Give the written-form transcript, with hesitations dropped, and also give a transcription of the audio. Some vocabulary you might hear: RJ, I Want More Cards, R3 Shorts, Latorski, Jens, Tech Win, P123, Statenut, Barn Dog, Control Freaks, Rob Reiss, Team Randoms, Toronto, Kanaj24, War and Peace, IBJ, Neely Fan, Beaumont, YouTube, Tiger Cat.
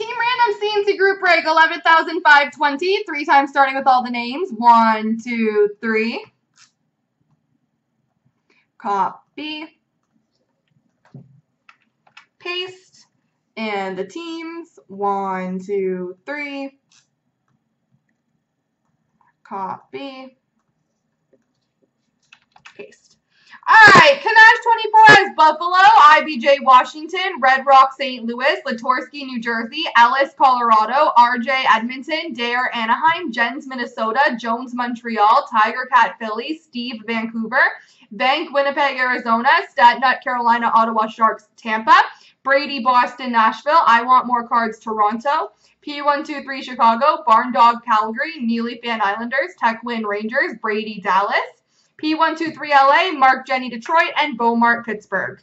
Team Random CNC Group Break, 11,520. Three times starting with all the names. One, two, three. Copy. Paste. And the teams. One, two, three. Copy. Paste. Alright, Kanaj24 is Buffalo, IBJ Washington, Red Rock St. Louis, Latorski New Jersey, Ellis Colorado, RJ Edmonton, Dare Anaheim, Jens Minnesota, Jones Montreal, Tiger Cat Philly, Steve Vancouver, Bank Winnipeg Arizona, Statenut Carolina, Ottawa Sharks Tampa, Brady Boston Nashville, I Want More Cards Toronto, P123 Chicago, Barn Dog Calgary, Neely Fan Islanders, Tech Win Rangers, Brady Dallas, P123 LA, Mark Jenny Detroit, and Beaumont Pittsburgh.